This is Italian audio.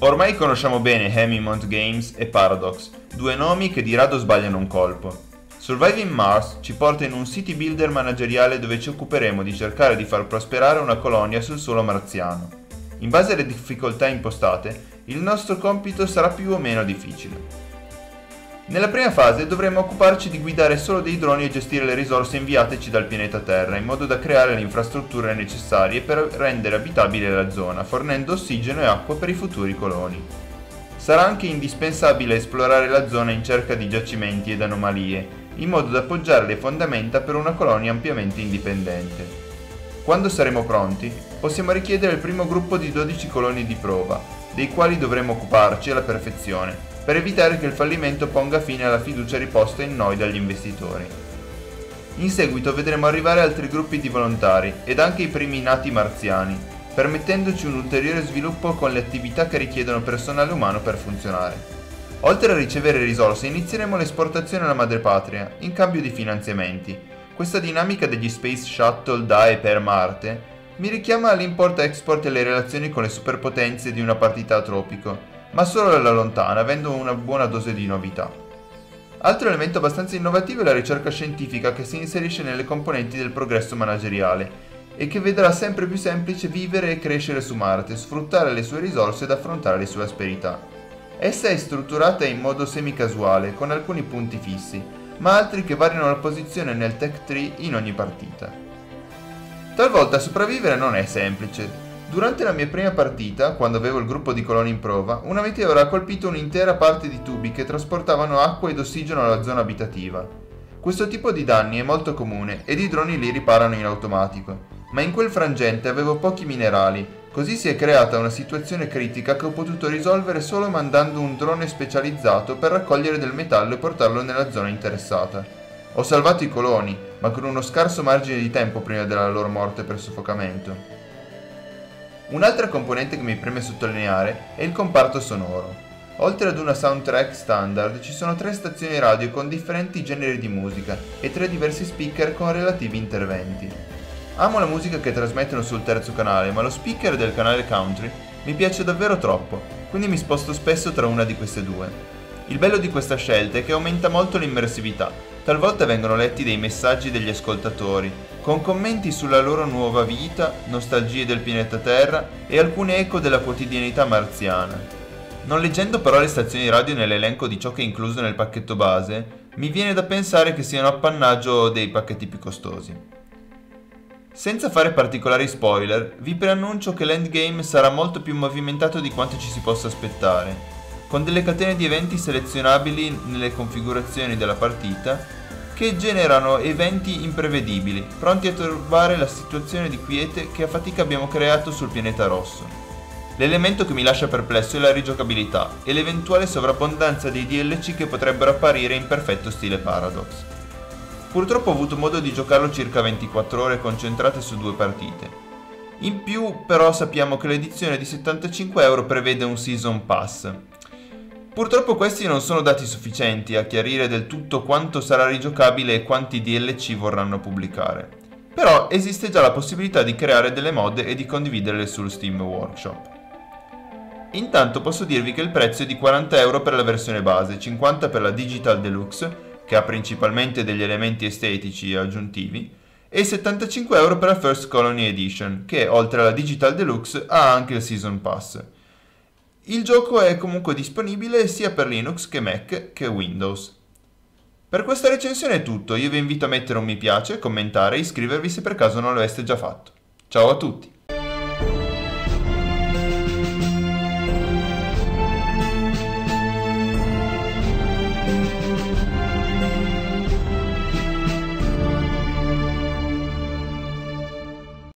Ormai conosciamo bene Haemimont Games e Paradox, due nomi che di rado sbagliano un colpo. Surviving Mars ci porta in un city builder manageriale dove ci occuperemo di cercare di far prosperare una colonia sul suolo marziano. In base alle difficoltà impostate, il nostro compito sarà più o meno difficile. Nella prima fase dovremo occuparci di guidare solo dei droni e gestire le risorse inviateci dal pianeta Terra in modo da creare le infrastrutture necessarie per rendere abitabile la zona, fornendo ossigeno e acqua per i futuri coloni. Sarà anche indispensabile esplorare la zona in cerca di giacimenti ed anomalie, in modo da appoggiare le fondamenta per una colonia ampiamente indipendente. Quando saremo pronti, possiamo richiedere il primo gruppo di 12 coloni di prova, dei quali dovremo occuparci alla perfezione, per evitare che il fallimento ponga fine alla fiducia riposta in noi dagli investitori. In seguito vedremo arrivare altri gruppi di volontari ed anche i primi nati marziani, permettendoci un ulteriore sviluppo con le attività che richiedono personale umano per funzionare. Oltre a ricevere risorse, inizieremo l'esportazione alla madrepatria, in cambio di finanziamenti. Questa dinamica degli Space Shuttle da e per Marte mi richiama all'import-export e alle relazioni con le superpotenze di una partita a Tropico, ma solo alla lontana, avendo una buona dose di novità. Altro elemento abbastanza innovativo è la ricerca scientifica che si inserisce nelle componenti del progresso manageriale, e che vedrà sempre più semplice vivere e crescere su Marte, sfruttare le sue risorse ed affrontare le sue asperità. Essa è strutturata in modo semi-casuale, con alcuni punti fissi, ma altri che variano la posizione nel Tech Tree in ogni partita. Talvolta sopravvivere non è semplice. Durante la mia prima partita, quando avevo il gruppo di coloni in prova, una meteora ha colpito un'intera parte di tubi che trasportavano acqua ed ossigeno alla zona abitativa. Questo tipo di danni è molto comune ed i droni li riparano in automatico. Ma in quel frangente avevo pochi minerali, così si è creata una situazione critica che ho potuto risolvere solo mandando un drone specializzato per raccogliere del metallo e portarlo nella zona interessata. Ho salvato i coloni, ma con uno scarso margine di tempo prima della loro morte per soffocamento. Un'altra componente che mi preme sottolineare è il comparto sonoro. Oltre ad una soundtrack standard ci sono 3 stazioni radio con differenti generi di musica e 3 diversi speaker con relativi interventi. Amo la musica che trasmettono sul terzo canale, ma lo speaker del canale country mi piace davvero troppo, quindi mi sposto spesso tra una di queste due. Il bello di questa scelta è che aumenta molto l'immersività, talvolta vengono letti dei messaggi degli ascoltatori, con commenti sulla loro nuova vita, nostalgie del pianeta Terra e alcune eco della quotidianità marziana. Non leggendo però le stazioni radio nell'elenco di ciò che è incluso nel pacchetto base, mi viene da pensare che siano appannaggio dei pacchetti più costosi. Senza fare particolari spoiler, vi preannuncio che l'endgame sarà molto più movimentato di quanto ci si possa aspettare, con delle catene di eventi selezionabili nelle configurazioni della partita, che generano eventi imprevedibili, pronti a turbare la situazione di quiete che a fatica abbiamo creato sul pianeta rosso. L'elemento che mi lascia perplesso è la rigiocabilità e l'eventuale sovrabbondanza dei DLC che potrebbero apparire in perfetto stile Paradox. Purtroppo ho avuto modo di giocarlo circa 24 ore concentrate su 2 partite. In più però sappiamo che l'edizione di 75 euro prevede un Season Pass. Purtroppo questi non sono dati sufficienti a chiarire del tutto quanto sarà rigiocabile e quanti DLC vorranno pubblicare. Però esiste già la possibilità di creare delle mod e di condividerle sul Steam Workshop. Intanto posso dirvi che il prezzo è di 40 euro per la versione base, 50 per la Digital Deluxe, che ha principalmente degli elementi estetici aggiuntivi, e 75 euro per la First Colony Edition, che oltre alla Digital Deluxe ha anche il Season Pass. Il gioco è comunque disponibile sia per Linux che Mac che Windows. Per questa recensione è tutto, io vi invito a mettere un mi piace, commentare e iscrivervi se per caso non lo aveste già fatto. Ciao a tutti!